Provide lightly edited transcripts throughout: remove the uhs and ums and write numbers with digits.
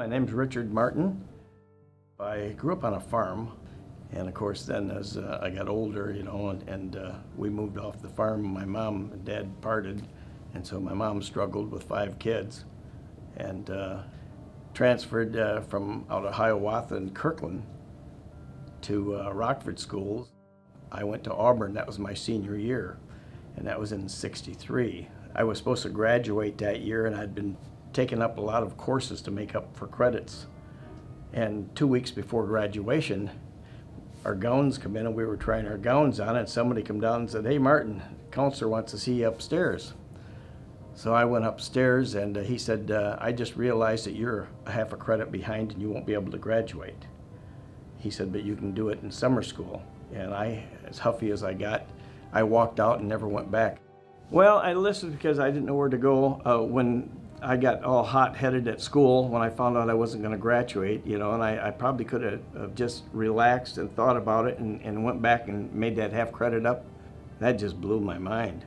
My name's Richard Martin. I grew up on a farm, and of course then as I got older, you know, and we moved off the farm. My mom and dad parted, and so my mom struggled with 5 kids and transferred from out of Hiawatha and Kirkland to Rockford schools. I went to Auburn. That was my senior year, and that was in '63. I was supposed to graduate that year, and I'd been taking up a lot of courses to make up for credits. And 2 weeks before graduation, our gowns come in, and we were trying our gowns on, and somebody come down and said, "Hey Martin, counselor wants to see you upstairs." So I went upstairs, and he said, "I just realized that you're a half a credit behind and you won't be able to graduate." He said, "But you can do it in summer school." And I, as huffy as I got, I walked out and never went back. Well, I enlisted because I didn't know where to go when I got all hot-headed at school when I found out I wasn't going to graduate, you know, and I probably could have just relaxed and thought about it and went back and made that half credit up. That just blew my mind.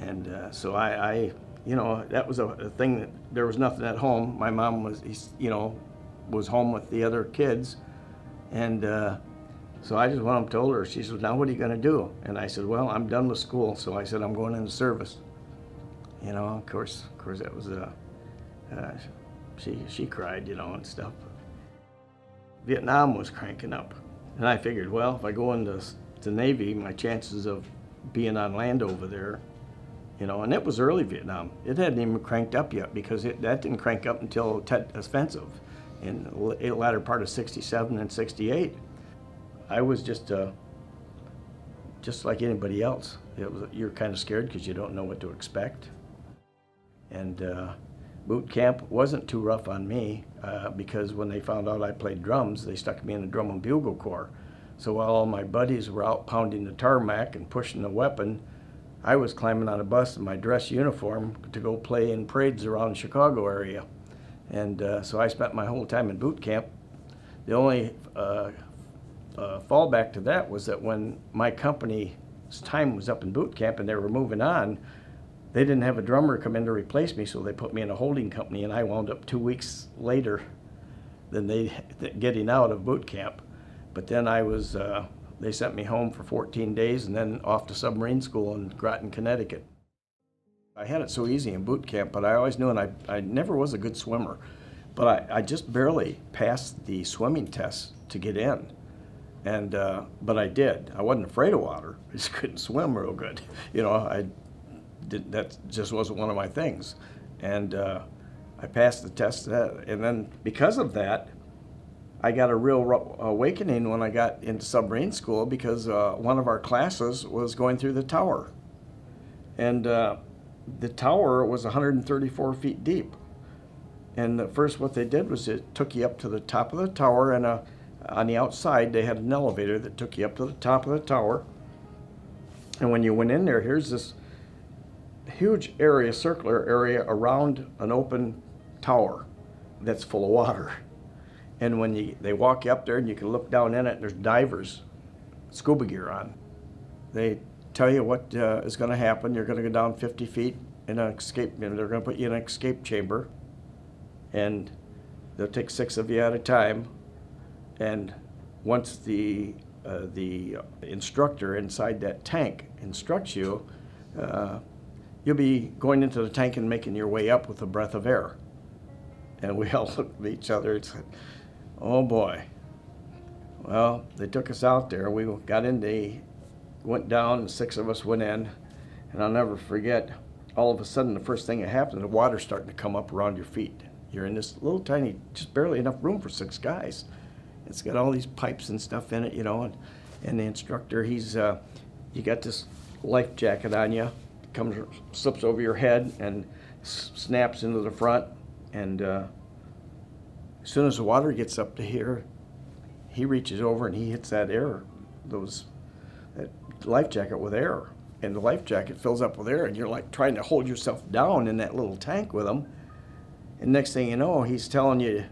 And so I, you know, that was a thing that there was nothing at home. My mom was, you know, was home with the other kids. And so I just went up and told her. She said, "Now what are you going to do?" And I said, "Well, I'm done with school." So I said, "I'm going into service." You know, of course, that was she cried, you know, and stuff. Vietnam was cranking up, and I figured, well, if I go into the Navy, my chances of being on land over there, you know, and it was early Vietnam. It hadn't even cranked up yet because that didn't crank up until Tet Offensive in the latter part of '67 and '68. I was just like anybody else. It was, you're kind of scared because you don't know what to expect. And boot camp wasn't too rough on me because when they found out I played drums, they stuck me in the drum and bugle corps. So while all my buddies were out pounding the tarmac and pushing the weapon, I was climbing on a bus in my dress uniform to go play in parades around the Chicago area. And so I spent my whole time in boot camp. The only fallback to that was that when my company's time was up in boot camp and they were moving on, they didn't have a drummer come in to replace me, so they put me in a holding company, and I wound up 2 weeks later than they getting out of boot camp. But then I was, they sent me home for 14 days and then off to submarine school in Groton, Connecticut. I had it so easy in boot camp, but I always knew, and I never was a good swimmer, but I just barely passed the swimming test to get in. And, but I did. I wasn't afraid of water. I just couldn't swim real good. You know, that just wasn't one of my things. And I passed the test, and then because of that, I got a real awakening when I got into submarine school because one of our classes was going through the tower. And the tower was 134 feet deep. And at first what they did was it took you up to the top of the tower, and on the outside they had an elevator that took you up to the top of the tower. And when you went in there, here's this huge area, circular area around an open tower that's full of water. And when they walk you up there and you can look down in it, and there's divers, scuba gear on. They tell you what is going to happen. You're going to go down 50 feet in an escape, and they're going to put you in an escape chamber. And they'll take 6 of you at a time. And once the instructor inside that tank instructs you, you'll be going into the tank and making your way up with a breath of air. And we all looked at each other and said, "Oh boy." Well, they took us out there. We got in, they went down, and 6 of us went in. And I'll never forget, all of a sudden, the first thing that happened, the water's starting to come up around your feet. You're in this little tiny, just barely enough room for 6 guys. It's got all these pipes and stuff in it, you know, and the instructor, he's, you got this life jacket on you. Comes, slips over your head and snaps into the front, and as soon as the water gets up to here, he reaches over and he hits that air, that life jacket with air, and the life jacket fills up with air, and you're like trying to hold yourself down in that little tank with him, and next thing you know, he's telling you,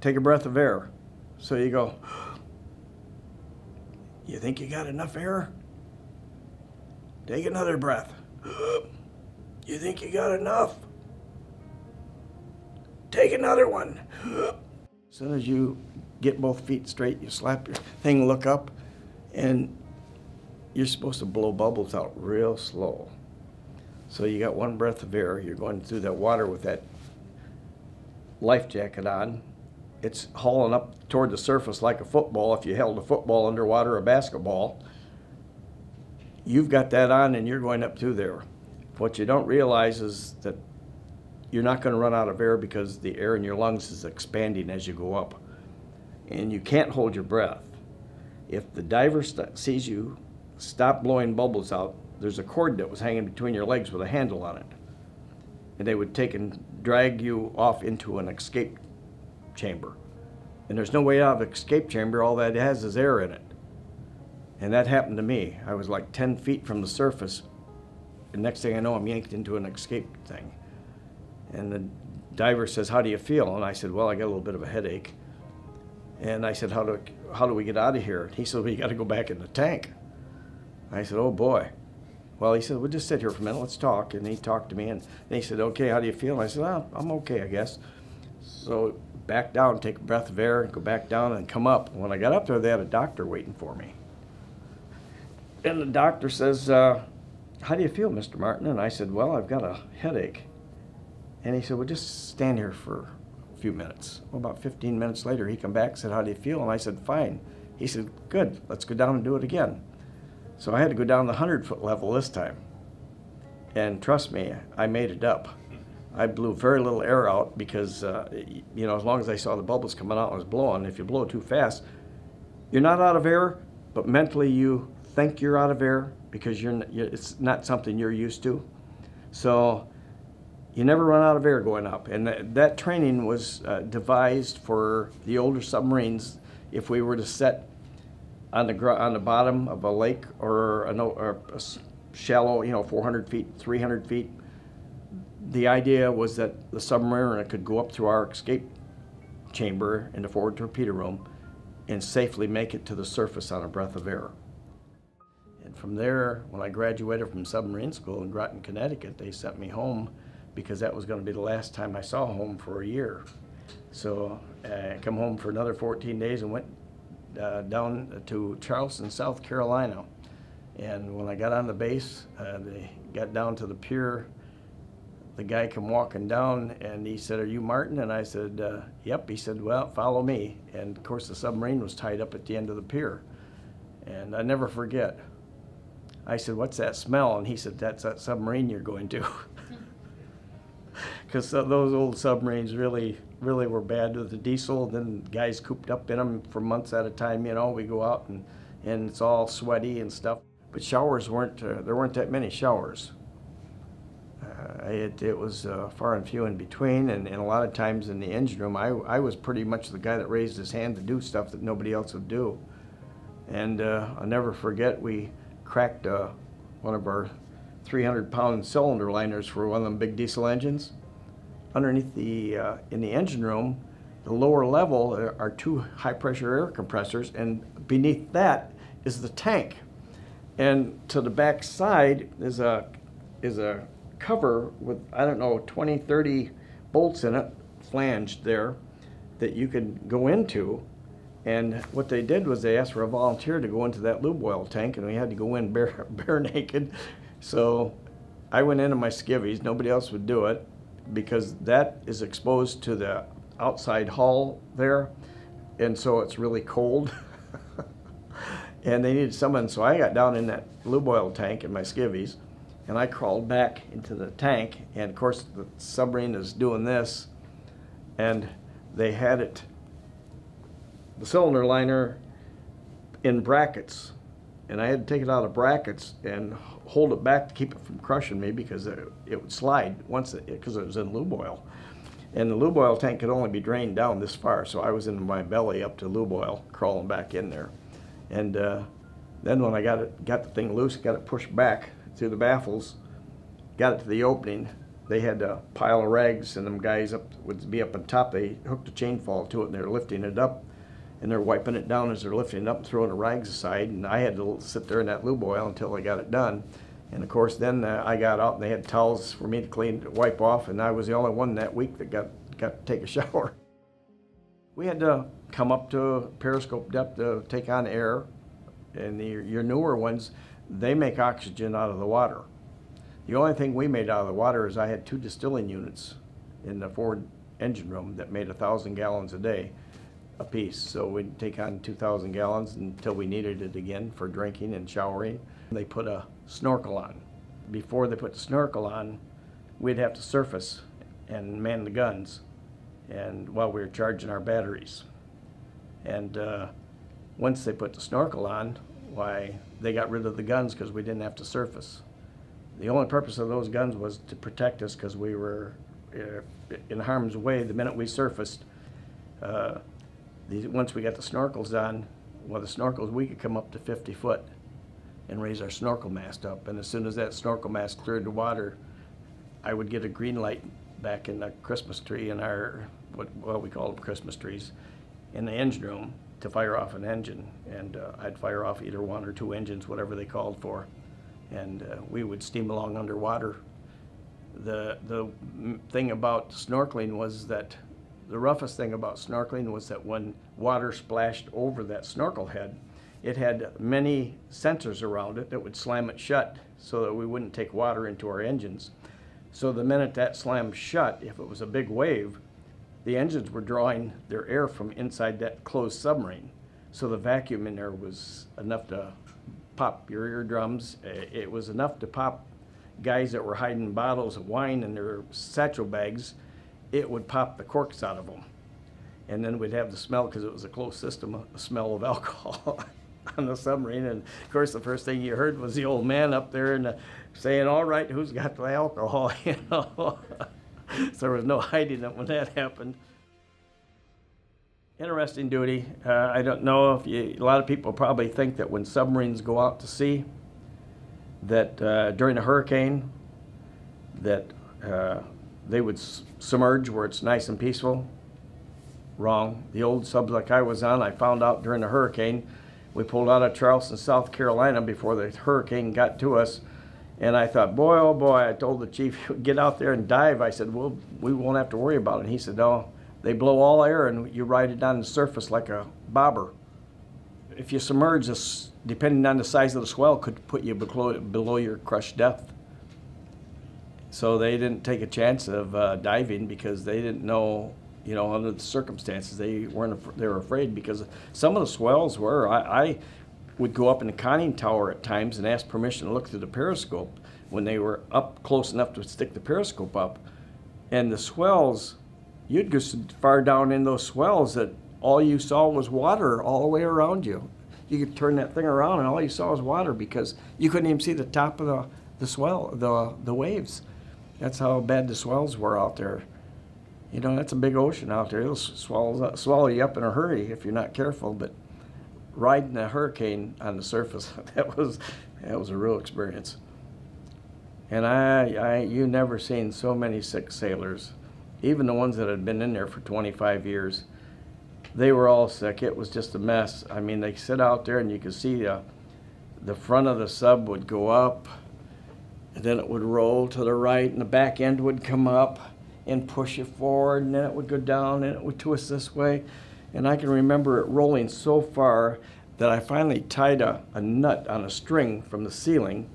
"Take a breath of air." So you go, "You think you got enough air? Take another breath. You think you got enough? Take another one. As soon as you get both feet straight, you slap your thing, look up, and you're supposed to blow bubbles out real slow. So you got one breath of air, you're going through that water with that life jacket on. It's hauling up toward the surface like a football. If you held a football underwater or a basketball, you've got that on and you're going up through there. What you don't realize is that you're not going to run out of air because the air in your lungs is expanding as you go up. And you can't hold your breath. If the diver sees you stop blowing bubbles out, there's a cord that was hanging between your legs with a handle on it. And they would take and drag you off into an escape chamber. And there's no way out of escape chamber, all that has is air in it. And that happened to me. I was like 10 feet from the surface. The next thing I know, I'm yanked into an escape thing. And the diver says, how do you feel? And I said, well, I got a little bit of a headache. And I said, how do we get out of here? And he said, well, you got to go back in the tank. I said, oh boy. Well, he said, we'll just sit here for a minute, let's talk. And he talked to me, and he said, okay, how do you feel? And I said, oh, I'm okay, I guess. So back down, take a breath of air, and go back down and come up. And when I got up there, they had a doctor waiting for me. And the doctor says, how do you feel, Mr. Martin? And I said, well, I've got a headache. And he said, well, just stand here for a few minutes. Well, about 15 minutes later, he come back and said, how do you feel? And I said, fine. He said, good, let's go down and do it again. So I had to go down the 100-foot level this time. And trust me, I made it up. I blew very little air out because, you know, as long as I saw the bubbles coming out and was blowing, if you blow too fast, you're not out of air, but mentally you think you're out of air because it's not something you're used to. So you never run out of air going up. And that training was devised for the older submarines if we were to set on the bottom of a lake or a shallow, you know, 400 feet, 300 feet. The idea was that the submariner could go up through our escape chamber in the forward torpedo room and safely make it to the surface on a breath of air. And from there, when I graduated from submarine school in Groton, Connecticut, they sent me home because that was going to be the last time I saw home for a year. So I come home for another 14 days and went down to Charleston, South Carolina. And when I got on the base, they got down to the pier. The guy came walking down and he said, are you Martin? And I said, yep. He said, well, follow me. And of course the submarine was tied up at the end of the pier. And I never forget. I said, what's that smell? And he said, that's that submarine you're going to. Because those old submarines really, really were bad with the diesel. Then guys cooped up in them for months at a time, you know. We go out and it's all sweaty and stuff. But showers weren't, there weren't that many showers. It was far and few in between, and a lot of times in the engine room, I was pretty much the guy that raised his hand to do stuff that nobody else would do. And I'll never forget, we cracked one of our 300-pound cylinder liners for one of them big diesel engines. Underneath in the engine room, the lower level are two high-pressure air compressors, and beneath that is the tank. And to the back side is a cover with, I don't know, 20, 30 bolts in it, flanged there, that you could go into. And what they did was they asked for a volunteer to go into that lube oil tank, and we had to go in bare naked. So I went into my skivvies. Nobody else would do it because that is exposed to the outside hull there, and so it's really cold. And they needed someone, so I got down in that lube oil tank in my skivvies, and I crawled back into the tank, and of course the submarine is doing this, and they had it, the cylinder liner, in brackets, and I had to take it out of brackets and hold it back to keep it from crushing me because it would slide once, because it was in lube oil, and the lube oil tank could only be drained down this far, so I was in my belly up to lube oil, crawling back in there, and then when I got the thing loose, got it pushed back through the baffles, got it to the opening. They had a pile of rags, and them guys would be up on top. They hooked a chain fall to it, and they're lifting it up, and they're wiping it down as they're lifting it up, throwing the rags aside. And I had to sit there in that lube oil until I got it done. And of course, then I got out, and they had towels for me to wipe off. And I was the only one that week that got got to take a shower. We had to come up to periscope depth to take on air, and your newer ones, they make oxygen out of the water. The only thing we made out of the water is I had two distilling units in the forward engine room that made 1,000 gallons a day apiece. So we'd take on 2,000 gallons until we needed it again for drinking and showering. They put a snorkel on. Before they put the snorkel on, we'd have to surface and man the guns, and while we were charging our batteries. And once they put the snorkel on, why, they got rid of the guns because we didn't have to surface. The only purpose of those guns was to protect us because we were in harm's way the minute we surfaced. Once we got the snorkels on, well, the snorkels, we could come up to 50 foot and raise our snorkel mast up. And as soon as that snorkel mast cleared the water, I would get a green light back in the Christmas tree, in our, what we call them Christmas trees, in the engine room to fire off an engine. And I'd fire off either one or two engines, whatever they called for. And we would steam along underwater. The thing about snorkeling was that, the roughest thing about snorkeling was that when water splashed over that snorkel head, it had many sensors around it that would slam it shut so that we wouldn't take water into our engines. So the minute that slammed shut, if it was a big wave, the engines were drawing their air from inside that closed submarine. So the vacuum in there was enough to pop your eardrums. It was enough to pop guys that were hiding bottles of wine in their satchel bags. It would pop the corks out of them. And then we'd have the smell, because it was a closed system, a smell of alcohol on the submarine. And of course, the first thing you heard was the old man up there and saying, all right, who's got the alcohol, you know? So there was no hiding it when that happened. Interesting duty. I don't know if you, a lot of people probably think that when submarines go out to sea, that during a hurricane, that they would submerge where it's nice and peaceful. Wrong. The old subs like I was on, I found out during the hurricane. We pulled out of Charleston, South Carolina before the hurricane got to us. And I thought, boy, oh boy, I told the chief, get out there and dive. I said, well, we won't have to worry about it. And he said, no, they blow all air and you ride it down the surface like a bobber. If you submerge, this, depending on the size of the swell, could put you below your crush depth. So they didn't take a chance of diving because they didn't know, you know, under the circumstances, they were afraid because some of the swells were, I would go up in the conning tower at times and ask permission to look through the periscope when they were up close enough to stick the periscope up. And the swells, you'd go so far down in those swells that all you saw was water all the way around you. You could turn that thing around and all you saw was water because you couldn't even see the top of the swell, the waves. That's how bad the swells were out there. You know, that's a big ocean out there. It'll swallow you up in a hurry if you're not careful, but riding a hurricane on the surface, that was a real experience. And you never seen so many sick sailors, even the ones that had been in there for 25 years. They were all sick. It was just a mess. I mean, they sit out there and you could see the front of the sub would go up, and then it would roll to the right, and the back end would come up and push you forward, and then it would go down, and it would twist this way. And I can remember it rolling so far that I finally tied a nut on a string from the ceiling,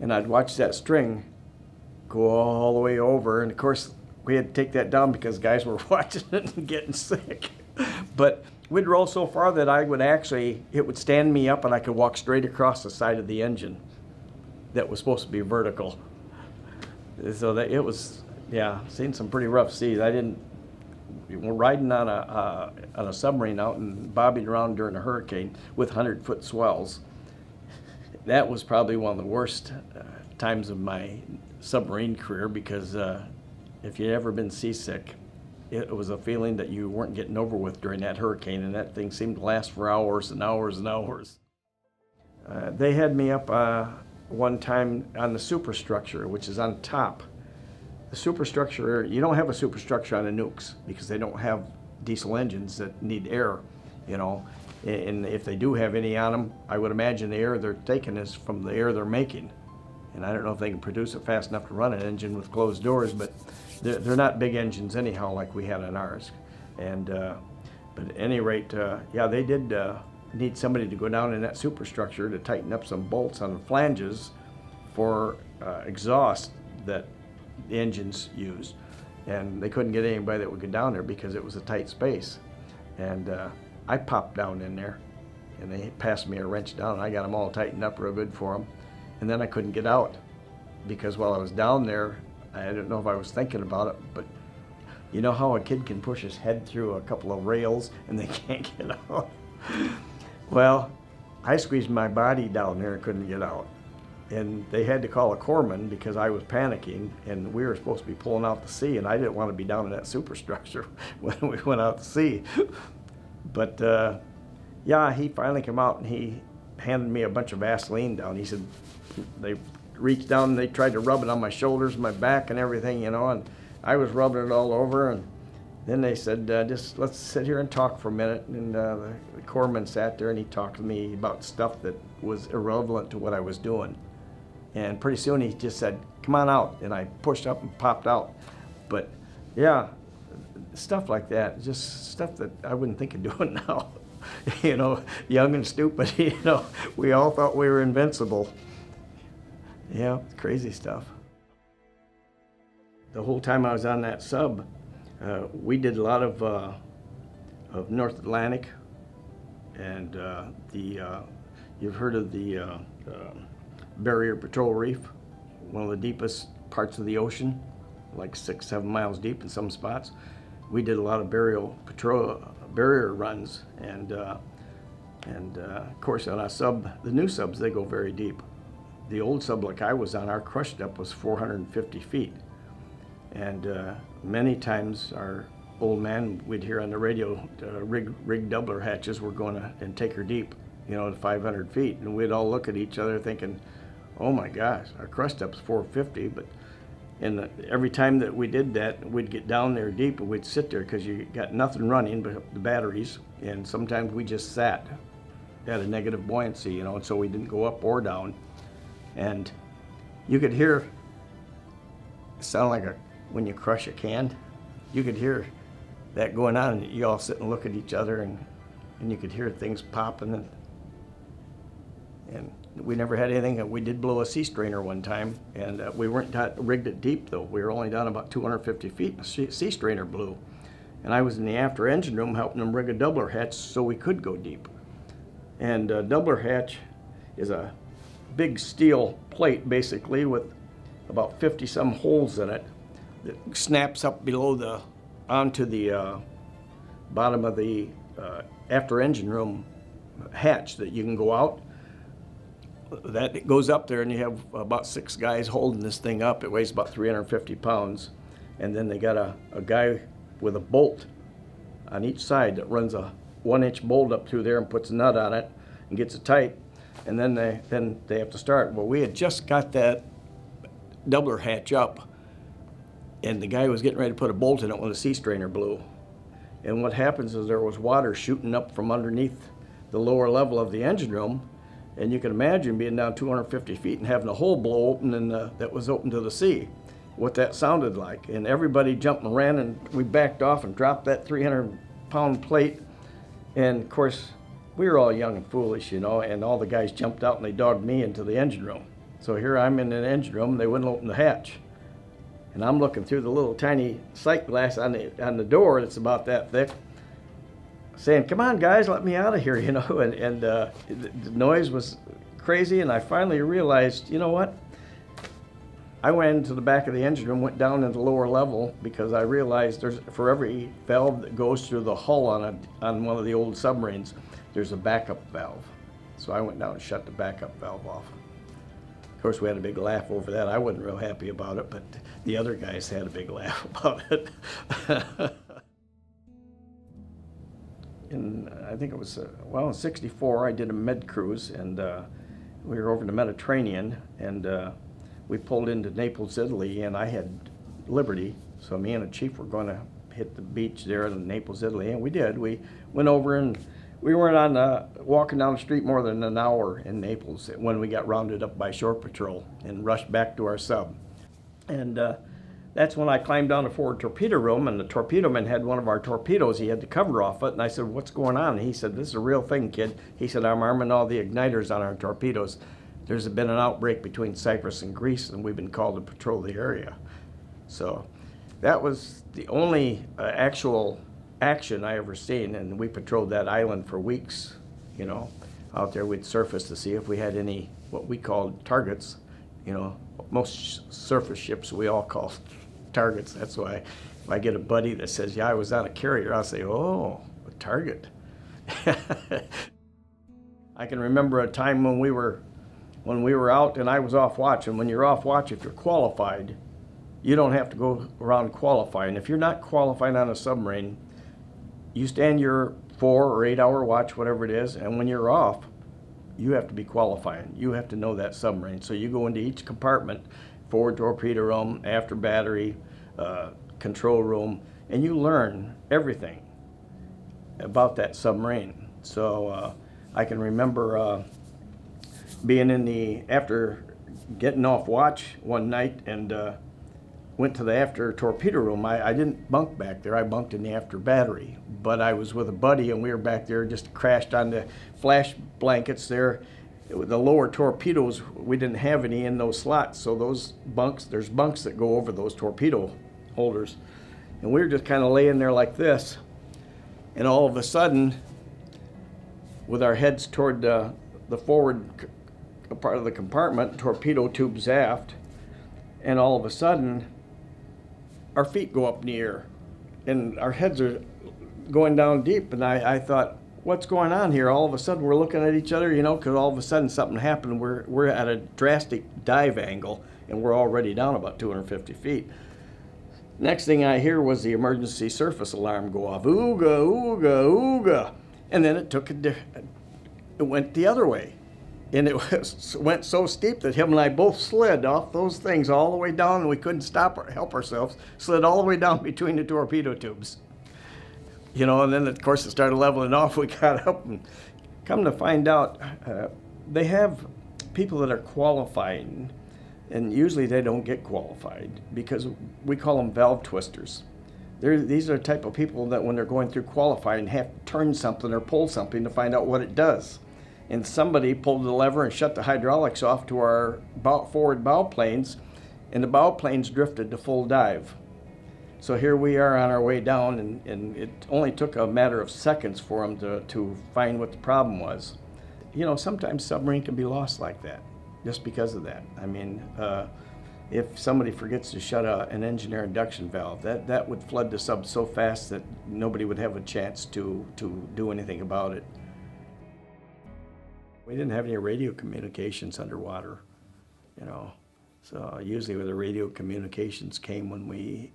and I'd watch that string go all the way over. And of course, we had to take that down because guys were watching it and getting sick. But we'd roll so far that I would actually, it would stand me up and I could walk straight across the side of the engine that was supposed to be vertical. So that it was, yeah, seen some pretty rough seas. I didn't, riding on a submarine out and bobbing around during a hurricane with 100-foot swells, that was probably one of the worst times of my submarine career because if you'd ever been seasick, it was a feeling that you weren't getting over with during that hurricane, and that thing seemed to last for hours and hours and hours. They had me up one time on the superstructure, which is on top. The superstructure, you don't have a superstructure on the nukes because they don't have diesel engines that need air, you know. And if they do have any on them, I would imagine the air they're taking is from the air they're making. And I don't know if they can produce it fast enough to run an engine with closed doors, but They're not big engines anyhow like we had on ours. And, but at any rate, yeah, they did need somebody to go down in that superstructure to tighten up some bolts on the flanges for exhaust that the engines used. And they couldn't get anybody that would go down there because it was a tight space. And I popped down in there, and they passed me a wrench down, and I got them all tightened up real good for them. And then I couldn't get out because while I was down there, I didn't know if I was thinking about it, but you know how a kid can push his head through a couple of rails and they can't get out? Well, I squeezed my body down there and couldn't get out. And they had to call a corpsman because I was panicking, and we were supposed to be pulling out to sea, and I didn't want to be down in that superstructure when we went out to sea. But yeah, he finally came out and he handed me a bunch of Vaseline down. He said, they reached down and they tried to rub it on my shoulders, my back and everything, you know, and I was rubbing it all over. And then they said, just let's sit here and talk for a minute. And the corpsman sat there and he talked to me about stuff that was irrelevant to what I was doing. And pretty soon he just said, come on out. And I pushed up and popped out. But yeah, stuff like that, just stuff that I wouldn't think of doing now. You know, young and stupid, you know, we all thought we were invincible. Yeah, crazy stuff. The whole time I was on that sub, we did a lot of North Atlantic, and you've heard of the Barrier Patrol Reef, one of the deepest parts of the ocean, like 6-7 miles deep in some spots. We did a lot of barrier runs, and of course on our sub, the new subs, they go very deep. The old sub like I was on, our crush depth was 450 feet. And many times our old man, we'd hear on the radio, rig doubler hatches were going to, and take her deep, you know, to 500 feet. And we'd all look at each other thinking, oh my gosh, our crush depth's 450, but and every time that we did that, we'd get down there deep and we'd sit there because you got nothing running but the batteries. And sometimes we just sat at a negative buoyancy, you know, and so we didn't go up or down. And you could hear, it sounded like a, when you crush a can, you could hear that going on, and you all sit and look at each other, and you could hear things popping. And we never had anything. We did blow a sea strainer one time, and we weren't rigged it deep, though. We were only down about 250 feet, and a sea strainer blew. And I was in the after engine room helping them rig a doubler hatch so we could go deep. And a doubler hatch is a big steel plate, basically, with about 50-some holes in it that snaps up below the, onto the bottom of the after engine room hatch that you can go out. That it goes up there, and you have about 6 guys holding this thing up. It weighs about 350 pounds. And then they got a guy with a bolt on each side that runs a 1-inch bolt up through there and puts a nut on it and gets it tight. And then they have to start. Well, we had just got that doubler hatch up, and the guy was getting ready to put a bolt in it when the sea strainer blew. And what happens is there was water shooting up from underneath the lower level of the engine room. And you can imagine being down 250 feet and having a hole blow open, and that was open to the sea, what that sounded like. And everybody jumped and ran, and we backed off and dropped that 300-pound plate. And of course, we were all young and foolish, you know, and all the guys jumped out and they dogged me into the engine room. So here I'm in an engine room, and they wouldn't open the hatch. And I'm looking through the little tiny sight glass on the door that's about that thick, saying, come on, guys, let me out of here, you know, and the noise was crazy, and I finally realized, you know what? I went into the back of the engine room, went down into the lower level, because I realized there's, for every valve that goes through the hull on one of the old submarines, there's a backup valve. So I went down and shut the backup valve off. Of course, we had a big laugh over that. I wasn't real happy about it, but the other guys had a big laugh about it. In, I think it was, well, in '64, I did a med cruise, and we were over in the Mediterranean, and we pulled into Naples, Italy, and I had Liberty, so me and the chief were going to hit the beach there in Naples, Italy, and we did. We went over, and we weren't on walking down the street more than an hour in Naples when we got rounded up by shore patrol and rushed back to our sub. And That's when I climbed down the forward torpedo room, and the torpedo man had one of our torpedoes. He had the cover off it, and I said, "What's going on?" And he said, "This is a real thing, kid." He said, "I'm arming all the igniters on our torpedoes. There's been an outbreak between Cyprus and Greece, and we've been called to patrol the area." So that was the only actual action I ever seen, and we patrolled that island for weeks, you know. Out there we'd surface to see if we had any, what we called targets, you know. Most surface ships we all call targets. That's why if I get a buddy that says, "Yeah, I was on a carrier," I'll say, "Oh, a target." I can remember a time when we were out and I was off watch, and when you're off watch, if you're qualified, you don't have to go around qualifying. If you're not qualifying on a submarine, you stand your 4 or 8 hour watch, whatever it is, and when you're off, you have to be qualifying. You have to know that submarine. So you go into each compartment, forward torpedo room, after battery, control room, and you learn everything about that submarine. So I can remember being in the, after getting off watch one night and went to the after torpedo room. I didn't bunk back there, I bunked in the after battery, but I was with a buddy and we were back there, just crashed on the flash blankets there. The lower torpedoes, we didn't have any in those slots, so those bunks, there's bunks that go over those torpedo holders. And we were just kind of laying there like this, and all of a sudden, with our heads toward the forward part of the compartment, torpedo tubes aft, and all of a sudden, our feet go up in the air and our heads are going down deep, and I thought, what's going on here? All of a sudden we're looking at each other, you know, because all of a sudden something happened. We're at a drastic dive angle and we're already down about 250 feet. Next thing I hear was the emergency surface alarm go off, ooga, ooga, ooga. And then it went the other way. And it went so steep that him and I both slid off those things all the way down, and we couldn't stop or help ourselves, slid all the way down between the torpedo tubes. You know, and then of course it started leveling off, we got up, and come to find out, they have people that are qualifying, and usually they don't get qualified because we call them valve twisters. These are the type of people that when they're going through qualifying have to turn something or pull something to find out what it does. And somebody pulled the lever and shut the hydraulics off to our forward bow planes, and the bow planes drifted to full dive. So here we are on our way down, and it only took a matter of seconds for them to find what the problem was. You know, sometimes submarine can be lost like that, just because of that. I mean, if somebody forgets to shut an engineer induction valve, that would flood the sub so fast that nobody would have a chance to do anything about it. We didn't have any radio communications underwater, you know, so usually the radio communications came when we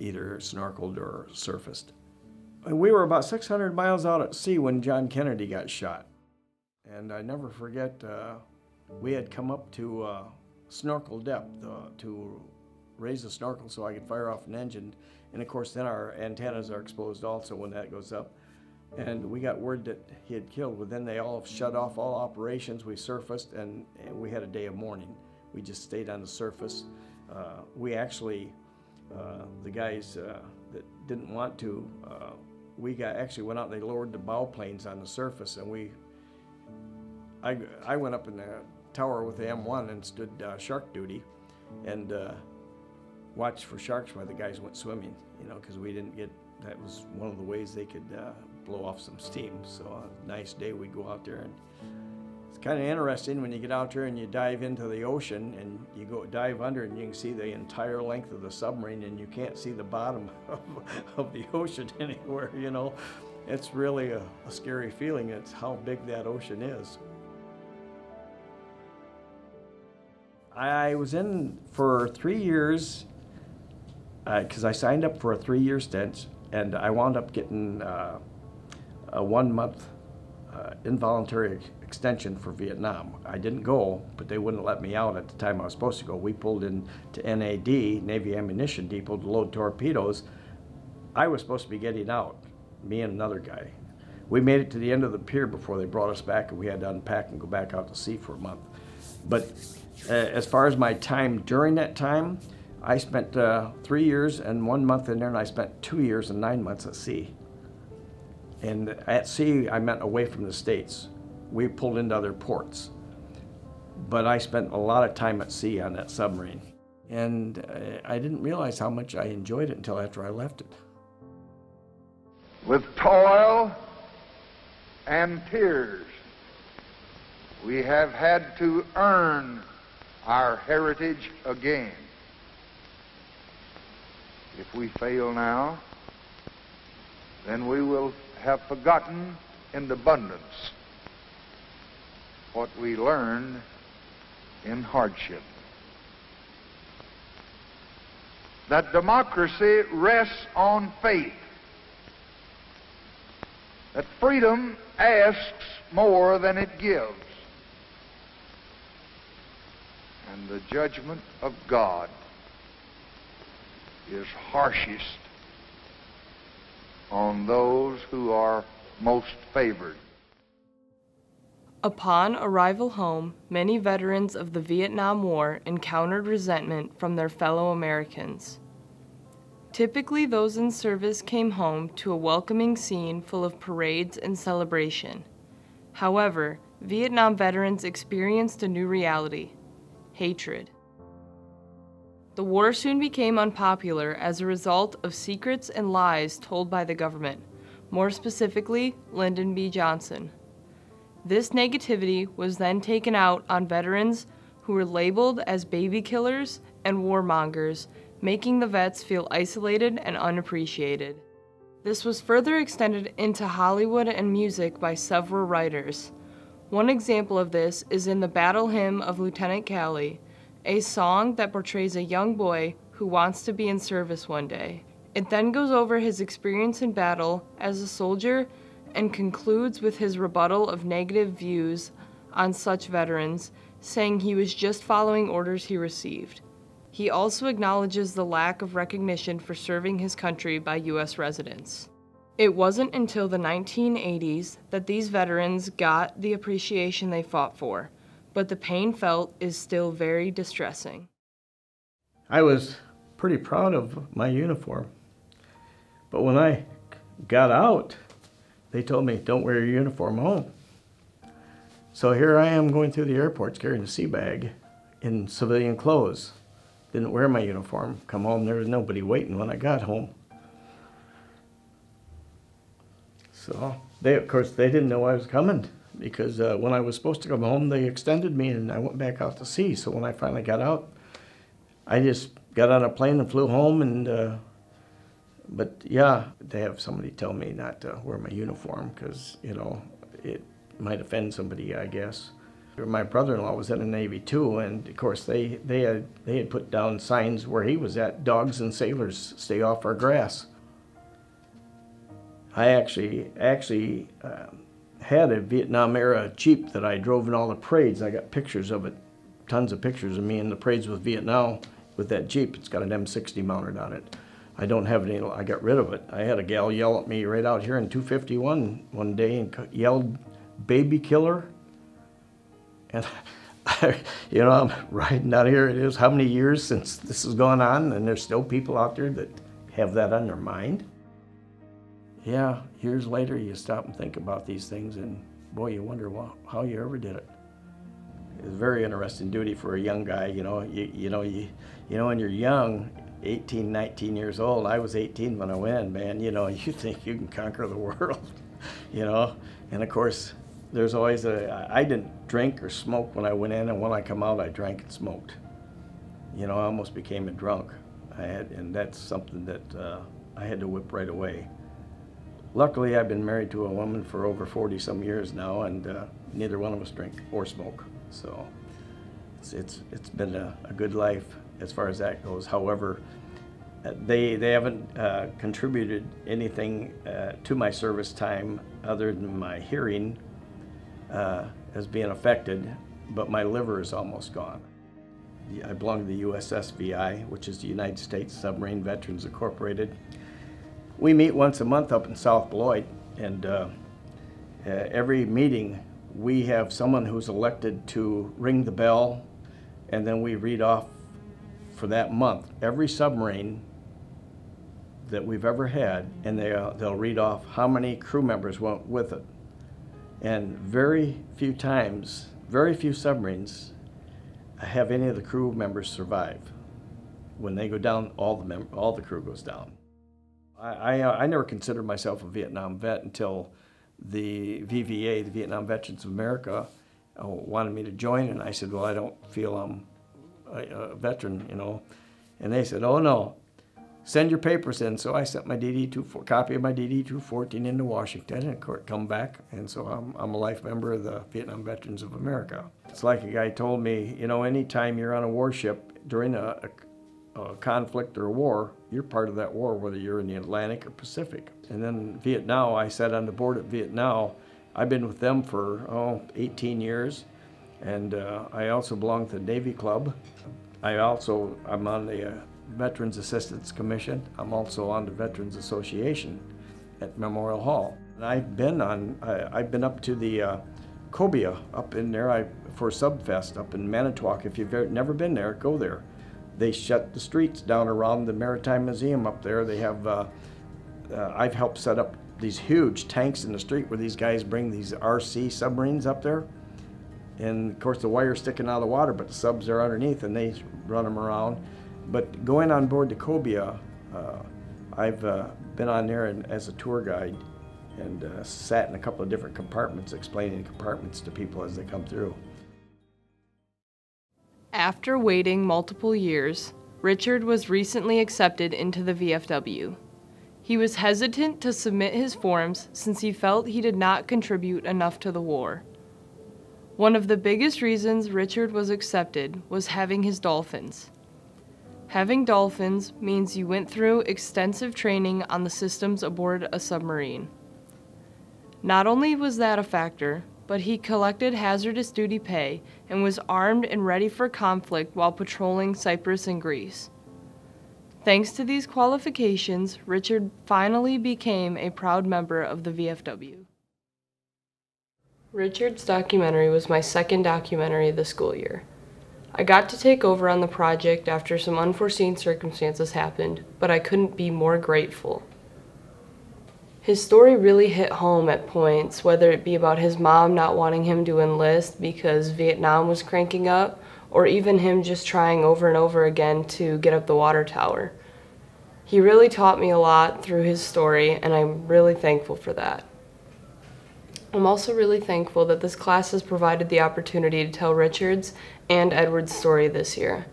either snorkeled or surfaced. And we were about 600 miles out at sea when John Kennedy got shot. And I never forget, we had come up to snorkel depth to raise the snorkel so I could fire off an engine. And of course, then our antennas are exposed also when that goes up. And we got word that he had killed, but then they all shut off all operations. We surfaced, and we had a day of mourning. We just stayed on the surface. We actually, the guys that didn't want to, actually went out and they lowered the bow planes on the surface, and I went up in the tower with the M1 and stood shark duty, and watched for sharks while the guys went swimming, you know, because we didn't get, that was one of the ways they could blow off some steam. So a nice day we go out there, and it's kind of interesting when you get out there and you dive into the ocean and you go dive under, and you can see the entire length of the submarine, and you can't see the bottom of the ocean anywhere, you know. It's really a scary feeling. It's how big that ocean is. I was in for 3 years because I signed up for a 3-year stint, and I wound up getting a 1-month involuntary extension for Vietnam. I didn't go, but they wouldn't let me out at the time I was supposed to go. We pulled in to NAD, Navy Ammunition Depot, to load torpedoes. I was supposed to be getting out, me and another guy. We made it to the end of the pier before they brought us back, and we had to unpack and go back out to sea for a month. But as far as my time during that time, I spent 3 years and 1 month in there, and I spent 2 years and 9 months at sea. And at sea, I meant away from the States. We pulled into other ports. But I spent a lot of time at sea on that submarine. And I didn't realize how much I enjoyed it until after I left it. With toil and tears, we have had to earn our heritage again. If we fail now, then we will have forgotten in abundance what we learned in hardship. That democracy rests on faith. That freedom asks more than it gives. And the judgment of God is harshest on those who are most favored. Upon arrival home, many veterans of the Vietnam War encountered resentment from their fellow Americans. Typically, those in service came home to a welcoming scene full of parades and celebration. However, Vietnam veterans experienced a new reality: hatred. The war soon became unpopular as a result of secrets and lies told by the government, more specifically, Lyndon B. Johnson. This negativity was then taken out on veterans who were labeled as baby killers and warmongers, making the vets feel isolated and unappreciated. This was further extended into Hollywood and music by several writers. One example of this is in the Battle Hymn of Lieutenant Calley, a song that portrays a young boy who wants to be in service one day. It then goes over his experience in battle as a soldier and concludes with his rebuttal of negative views on such veterans, saying he was just following orders he received. He also acknowledges the lack of recognition for serving his country by U.S. residents. It wasn't until the 1980s that these veterans got the appreciation they fought for, but the pain felt is still very distressing. I was pretty proud of my uniform, but when I got out, they told me, don't wear your uniform home. So here I am going through the airports carrying a sea bag in civilian clothes. Didn't wear my uniform, come home, there was nobody waiting when I got home. So they, of course, they didn't know I was coming because when I was supposed to come home, they extended me and I went back out to sea. So when I finally got out, I just got on a plane and flew home and but yeah, to have somebody tell me not to wear my uniform because, you know, it might offend somebody, I guess. My brother-in-law was in the Navy too, and of course they had put down signs where he was at, dogs and sailors stay off our grass. I actually had a Vietnam-era Jeep that I drove in all the parades. I got pictures of it, tons of pictures of me in the parades with Vietnam with that Jeep. It's got an M60 mounted on it. I don't have any, I got rid of it. I had a gal yell at me right out here in 251 one day and yelled, baby killer. And I, you know, I'm riding out here, it is how many years since this has gone on and there's still people out there that have that on their mind. Yeah, years later you stop and think about these things and boy, you wonder how you ever did it. It's a very interesting duty for a young guy, you know. You know, when you're young, 18, 19 years old. I was 18 when I went in, man. You know, you think you can conquer the world, you know? And of course, there's always a, I didn't drink or smoke when I went in, and when I come out, I drank and smoked. You know, I almost became a drunk. And that's something that I had to whip right away. Luckily, I've been married to a woman for over 40 some years now, and neither one of us drink or smoke. So it's been a good life as far as that goes. However, they haven't contributed anything to my service time other than my hearing as being affected, but my liver is almost gone. I belong to the USSVI, which is the United States Submarine Veterans Incorporated. We meet once a month up in South Beloit, and every meeting we have someone who's elected to ring the bell, and then we read off for that month every submarine that we've ever had, and they'll read off how many crew members went with it. And very few submarines have any of the crew members survive. When they go down, all the crew goes down. I never considered myself a Vietnam vet until the VVA, the Vietnam Veterans of America, wanted me to join, and I said, well, I don't feel I'm a veteran, you know. And they said, oh no, send your papers in. So I sent my copy of my DD-214 into Washington, and it come back, and so I'm a life member of the Vietnam Veterans of America. It's like a guy told me, you know, anytime you're on a warship during a conflict or a war, you're part of that war, whether you're in the Atlantic or Pacific. And then Vietnam, I sat on the board at Vietnam. I've been with them for, 18 years, and I also belong to the Navy Club. I'm on the Veterans Assistance Commission. I'm also on the Veterans Association at Memorial Hall. And I've been up to the Cobia up in there for Subfest up in Manitowoc. If you've never been there, go there. They shut the streets down around the Maritime Museum up there. They have, I've helped set up these huge tanks in the street where these guys bring these RC submarines up there. And of course the wire's sticking out of the water, but the subs are underneath and they run them around. But going on board the Cobia, I've been on there as a tour guide and sat in a couple of different compartments, explaining compartments to people as they come through. After waiting multiple years, Richard was recently accepted into the VFW. He was hesitant to submit his forms since he felt he did not contribute enough to the war. One of the biggest reasons Richard was accepted was having his dolphins. Having dolphins means you went through extensive training on the systems aboard a submarine. Not only was that a factor, but he collected hazardous duty pay and was armed and ready for conflict while patrolling Cyprus and Greece. Thanks to these qualifications, Richard finally became a proud member of the VFW. Richard's documentary was my second documentary this school year. I got to take over on the project after some unforeseen circumstances happened, but I couldn't be more grateful. His story really hit home at points, whether it be about his mom not wanting him to enlist because Vietnam was cranking up, or even him just trying over and over again to get up the water tower. He really taught me a lot through his story, and I'm really thankful for that. I'm also really thankful that this class has provided the opportunity to tell Richard's and Edward's story this year.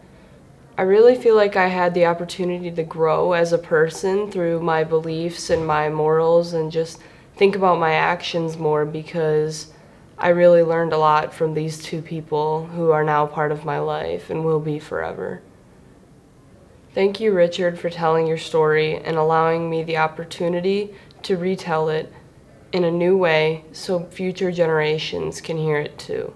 I really feel like I had the opportunity to grow as a person through my beliefs and my morals and just think about my actions more, because I really learned a lot from these two people who are now part of my life and will be forever. Thank you, Richard, for telling your story and allowing me the opportunity to retell it in a new way so future generations can hear it too.